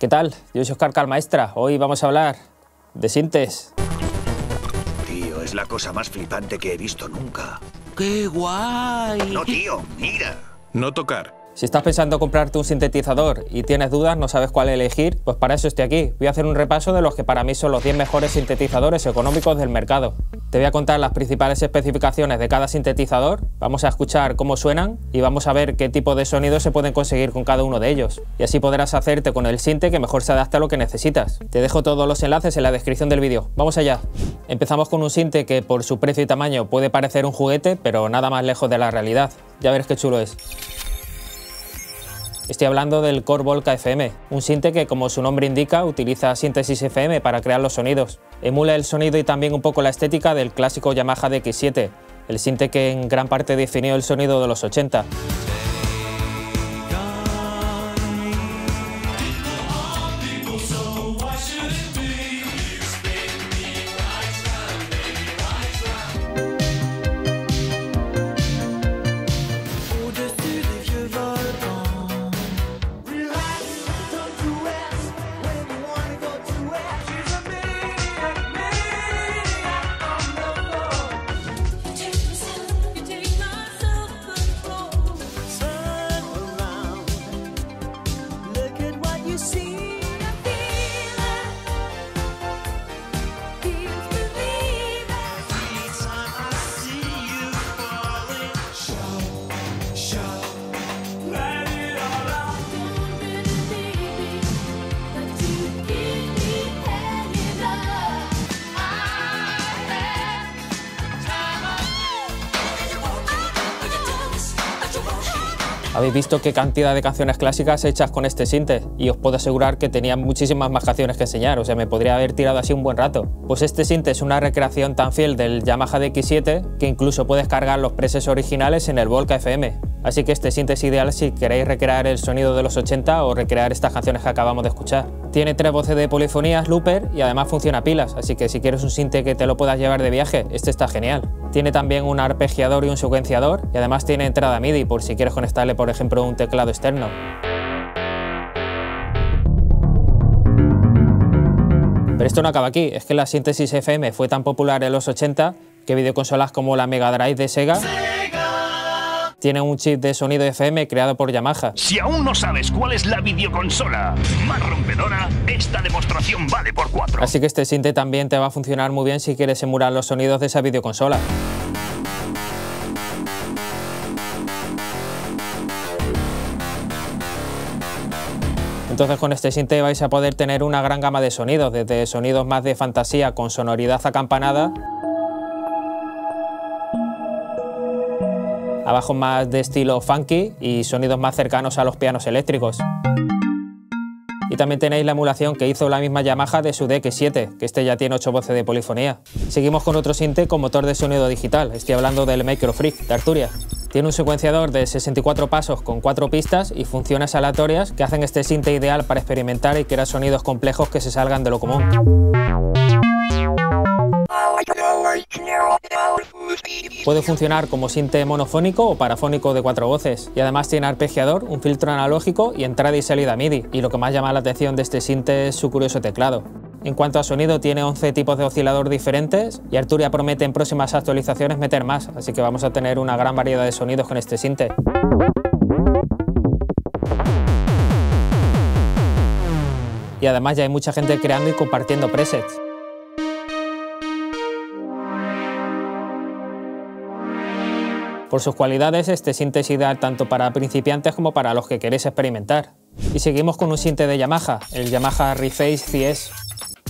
¿Qué tal? Yo soy Oscar Calmaestra. Hoy vamos a hablar de sintes. Tío, es la cosa más flipante que he visto nunca. ¡Qué guay! No, tío, mira. No tocar. Si estás pensando comprarte un sintetizador y tienes dudas, no sabes cuál elegir, pues para eso estoy aquí. Voy a hacer un repaso de los que para mí son los 10 mejores sintetizadores económicos del mercado. Te voy a contar las principales especificaciones de cada sintetizador, vamos a escuchar cómo suenan y vamos a ver qué tipo de sonidos se pueden conseguir con cada uno de ellos. Y así podrás hacerte con el sinte que mejor se adapta a lo que necesitas. Te dejo todos los enlaces en la descripción del vídeo. ¡Vamos allá! Empezamos con un sinte que por su precio y tamaño puede parecer un juguete, pero nada más lejos de la realidad. Ya verás qué chulo es. Estoy hablando del Korg Volca FM, un sinte que, como su nombre indica, utiliza síntesis FM para crear los sonidos. Emula el sonido y también un poco la estética del clásico Yamaha DX7, el sinte que en gran parte definió el sonido de los 80. Habéis visto qué cantidad de canciones clásicas hechas con este sinte, y os puedo asegurar que tenía muchísimas más canciones que enseñar, o sea, me podría haber tirado así un buen rato. Pues este sinte es una recreación tan fiel del Yamaha DX7 que incluso puedes cargar los presets originales en el Volca FM. Así que este sinte es ideal si queréis recrear el sonido de los 80 o recrear estas canciones que acabamos de escuchar. Tiene 3 voces de polifonías, looper y además funciona a pilas, así que si quieres un sinte que te lo puedas llevar de viaje, este está genial. Tiene también un arpegiador y un secuenciador, y además tiene entrada MIDI por si quieres conectarle, por ejemplo, un teclado externo. Pero esto no acaba aquí, es que la síntesis FM fue tan popular en los 80 que videoconsolas como la Mega Drive de Sega tiene un chip de sonido FM creado por Yamaha. Si aún no sabes cuál es la videoconsola más rompedora, esta demostración vale por 4. Así que este sinte también te va a funcionar muy bien si quieres emular los sonidos de esa videoconsola. Entonces con este sinte vais a poder tener una gran gama de sonidos, desde sonidos más de fantasía con sonoridad acampanada, a bajos más de estilo funky y sonidos más cercanos a los pianos eléctricos. Y también tenéis la emulación que hizo la misma Yamaha de su DX7, que este ya tiene 8 voces de polifonía. Seguimos con otro sinte con motor de sonido digital, estoy hablando del Microfreak de Arturia. Tiene un secuenciador de 64 pasos con 4 pistas y funciones aleatorias que hacen este sinte ideal para experimentar y crear sonidos complejos que se salgan de lo común. Puede funcionar como sinte monofónico o parafónico de 4 voces, y además tiene arpegiador, un filtro analógico y entrada y salida MIDI, y lo que más llama la atención de este sinte es su curioso teclado. En cuanto a sonido, tiene 11 tipos de oscilador diferentes y Arturia promete en próximas actualizaciones meter más, así que vamos a tener una gran variedad de sonidos con este sinte. Y además ya hay mucha gente creando y compartiendo presets. Por sus cualidades, este sinte es ideal tanto para principiantes como para los que queréis experimentar. Y seguimos con un sinte de Yamaha, el Yamaha Reface CS.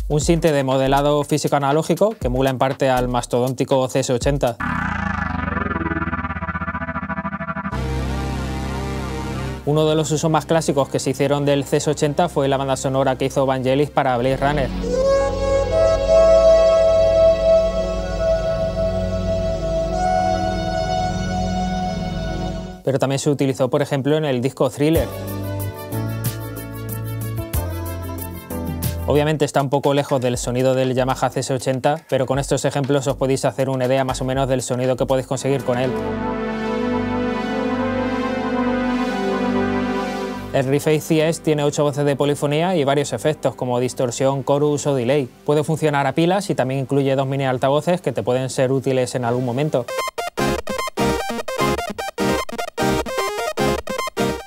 Un sinte de modelado físico analógico que emula en parte al mastodóntico CS80. Uno de los usos más clásicos que se hicieron del CS80 fue la banda sonora que hizo Vangelis para Blade Runner. Pero también se utilizó, por ejemplo, en el disco Thriller. Obviamente está un poco lejos del sonido del Yamaha CS80, pero con estos ejemplos os podéis hacer una idea más o menos del sonido que podéis conseguir con él. El Reface CS tiene 8 voces de polifonía y varios efectos como distorsión, chorus o delay. Puede funcionar a pilas y también incluye 2 mini altavoces que te pueden ser útiles en algún momento.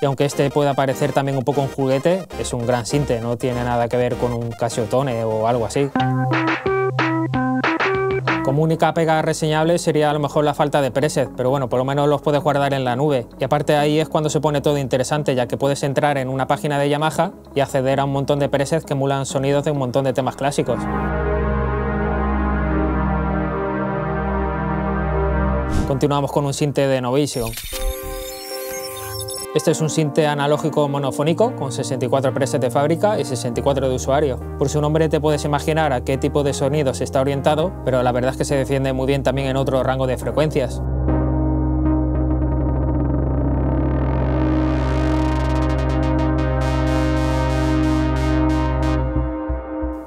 Y aunque este pueda parecer también un poco un juguete, es un gran sinte, no tiene nada que ver con un Casiotone o algo así. Como única pega reseñable sería a lo mejor la falta de presets, pero bueno, por lo menos los puedes guardar en la nube. Y aparte ahí es cuando se pone todo interesante, ya que puedes entrar en una página de Yamaha y acceder a un montón de presets que emulan sonidos de un montón de temas clásicos. Continuamos con un sinte de Novation. Este es un sinte analógico monofónico con 64 presets de fábrica y 64 de usuario. Por su nombre te puedes imaginar a qué tipo de sonidos está orientado, pero la verdad es que se defiende muy bien también en otro rango de frecuencias.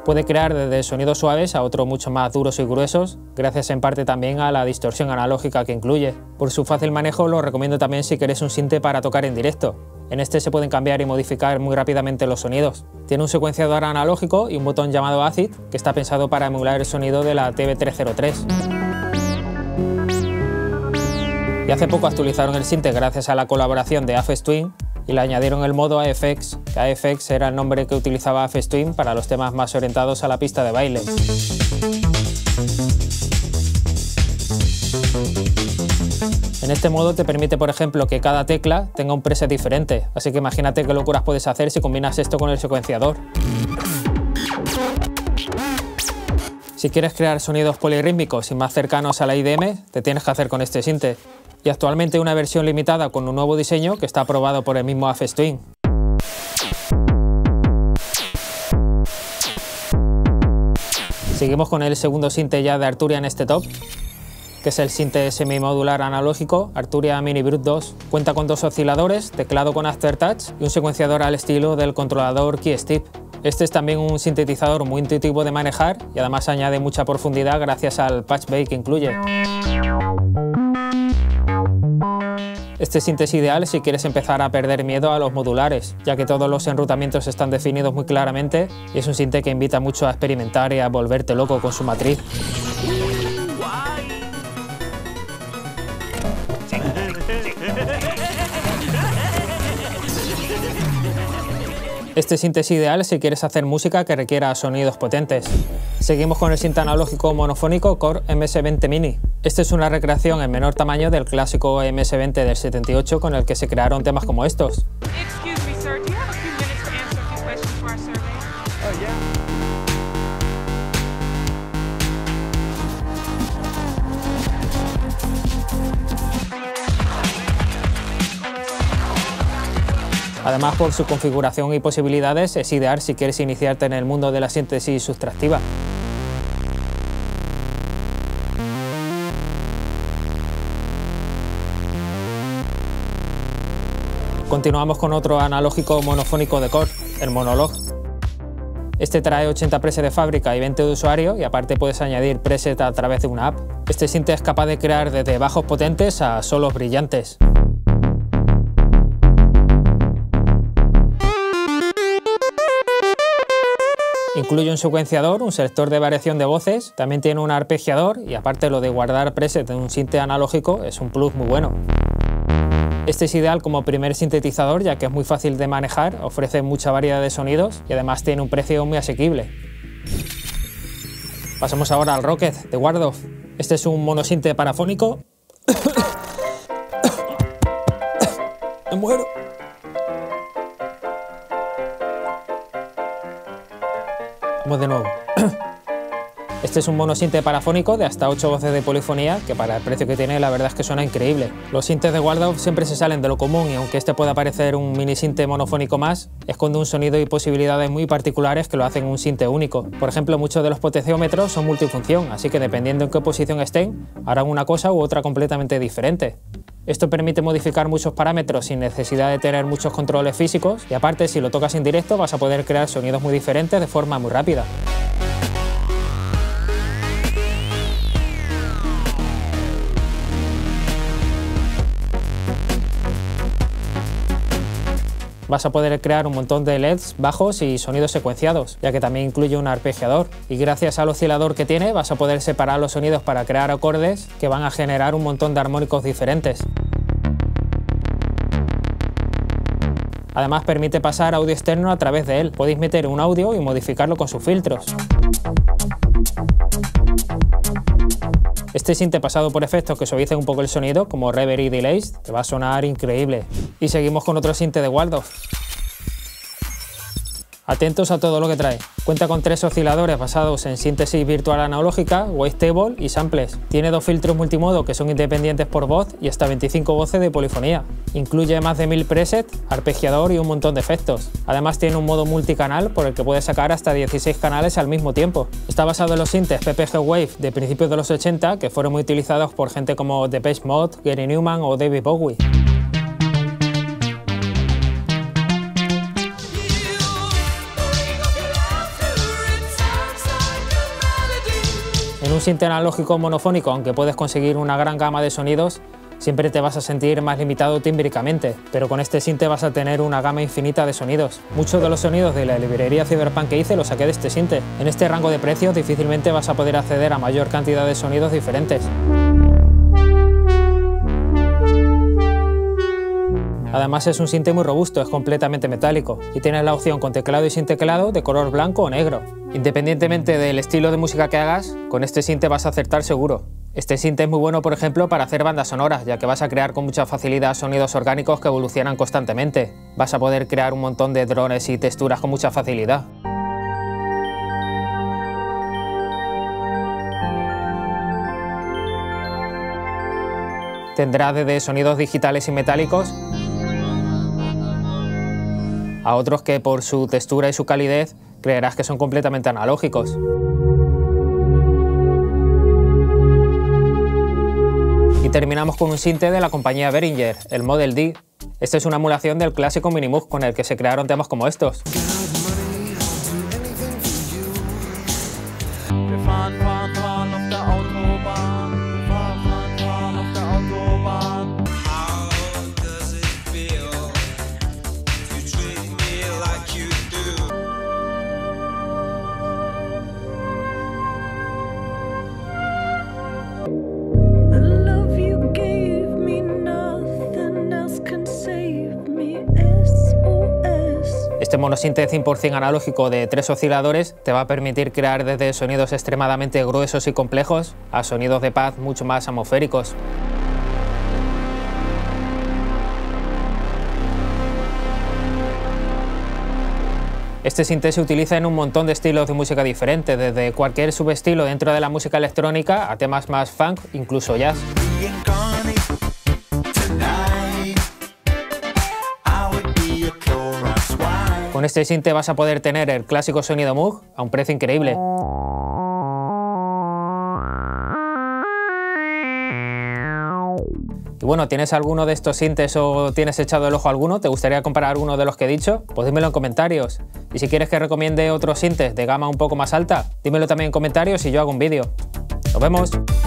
Puede crear desde sonidos suaves a otros mucho más duros y gruesos, gracias en parte también a la distorsión analógica que incluye. Por su fácil manejo lo recomiendo también si queréis un sinte para tocar en directo. En este se pueden cambiar y modificar muy rápidamente los sonidos. Tiene un secuenciador analógico y un botón llamado ACID que está pensado para emular el sonido de la TV303. Y hace poco actualizaron el sinte gracias a la colaboración de Aphex Twin y le añadieron el modo Aphex, que Aphex era el nombre que utilizaba Aphex Twin para los temas más orientados a la pista de baile. En este modo te permite, por ejemplo, que cada tecla tenga un preset diferente, así que imagínate qué locuras puedes hacer si combinas esto con el secuenciador. Si quieres crear sonidos polirrítmicos y más cercanos a la IDM, te tienes que hacer con este sinte. Y actualmente una versión limitada con un nuevo diseño que está aprobado por el mismo Aphex Twin. Seguimos con el segundo sinte ya de Arturia en este top, que es el sinte semimodular analógico Arturia Mini Brute 2. Cuenta con 2 osciladores, teclado con aftertouch y un secuenciador al estilo del controlador Key Steep. Este es también un sintetizador muy intuitivo de manejar y además añade mucha profundidad gracias al patch bay que incluye. Este sinte es ideal si quieres empezar a perder miedo a los modulares, ya que todos los enrutamientos están definidos muy claramente y es un sinte que invita mucho a experimentar y a volverte loco con su matriz. Este sinte es ideal si quieres hacer música que requiera sonidos potentes. Seguimos con el sinte analógico monofónico Korg MS-20 Mini. Este es una recreación en menor tamaño del clásico MS-20 del 78 con el que se crearon temas como estos. Además, por su configuración y posibilidades, es ideal si quieres iniciarte en el mundo de la síntesis sustractiva. Continuamos con otro analógico monofónico de Korg, el monologue. Este trae 80 presets de fábrica y 20 de usuario y aparte puedes añadir presets a través de una app. Este sinte es capaz de crear desde bajos potentes a solos brillantes. Incluye un secuenciador, un selector de variación de voces, también tiene un arpegiador y aparte lo de guardar preset en un sinte analógico es un plus muy bueno. Este es ideal como primer sintetizador ya que es muy fácil de manejar, ofrece mucha variedad de sonidos y además tiene un precio muy asequible. Pasamos ahora al Rocket de Waldorf. Este es un monosinte parafónico. Me muero. Vamos de nuevo. Este es un monosinte parafónico de hasta 8 voces de polifonía que para el precio que tiene la verdad es que suena increíble. Los sintes de Waldorf siempre se salen de lo común y aunque este pueda parecer un mini sinte monofónico más, esconde un sonido y posibilidades muy particulares que lo hacen un sinte único. Por ejemplo, muchos de los potenciómetros son multifunción, así que dependiendo en qué posición estén, harán una cosa u otra completamente diferente. Esto permite modificar muchos parámetros sin necesidad de tener muchos controles físicos y aparte si lo tocas en directo vas a poder crear sonidos muy diferentes de forma muy rápida. Vas a poder crear un montón de LEDs, bajos y sonidos secuenciados, ya que también incluye un arpegiador. Y gracias al oscilador que tiene, vas a poder separar los sonidos para crear acordes que van a generar un montón de armónicos diferentes. Además, permite pasar audio externo a través de él. Podéis meter un audio y modificarlo con sus filtros. Este sinte pasado por efectos que suavicen un poco el sonido, como reverb y delays, te va a sonar increíble. Y seguimos con otro sinte de Waldorf. Atentos a todo lo que trae. Cuenta con 3 osciladores basados en síntesis virtual analógica, wavetable y samples. Tiene 2 filtros multimodo que son independientes por voz y hasta 25 voces de polifonía. Incluye más de 1000 presets, arpegiador y un montón de efectos. Además tiene un modo multicanal por el que puedes sacar hasta 16 canales al mismo tiempo. Está basado en los sintes PPG Wave de principios de los 80 que fueron muy utilizados por gente como Depeche Mode, Gary Newman o David Bowie. En un sinte analógico monofónico, aunque puedes conseguir una gran gama de sonidos, siempre te vas a sentir más limitado tímbricamente, pero con este sinte vas a tener una gama infinita de sonidos. Muchos de los sonidos de la librería Cyberpunk que hice los saqué de este sinte. En este rango de precios difícilmente vas a poder acceder a mayor cantidad de sonidos diferentes. Además es un sinte muy robusto, es completamente metálico y tienes la opción con teclado y sin teclado de color blanco o negro. Independientemente del estilo de música que hagas, con este sinte vas a acertar seguro. Este sinte es muy bueno, por ejemplo, para hacer bandas sonoras, ya que vas a crear con mucha facilidad sonidos orgánicos que evolucionan constantemente. Vas a poder crear un montón de drones y texturas con mucha facilidad. Tendrás desde sonidos digitales y metálicos a otros que por su textura y su calidez creerás que son completamente analógicos. Y terminamos con un sinte de la compañía Behringer, el Model D. Este es una emulación del clásico Minimoog con el que se crearon temas como estos. Este monosinte 100% analógico de 3 osciladores te va a permitir crear desde sonidos extremadamente gruesos y complejos a sonidos de paz mucho más atmosféricos. Este sinte se utiliza en un montón de estilos de música diferentes, desde cualquier subestilo dentro de la música electrónica a temas más funk, incluso jazz. Con este sinte vas a poder tener el clásico sonido Moog a un precio increíble. Y bueno, ¿tienes alguno de estos sintes o tienes echado el ojo a alguno? ¿Te gustaría comparar alguno de los que he dicho? Pues dímelo en comentarios. Y si quieres que recomiende otros sintes de gama un poco más alta, dímelo también en comentarios y yo hago un vídeo. ¡Nos vemos!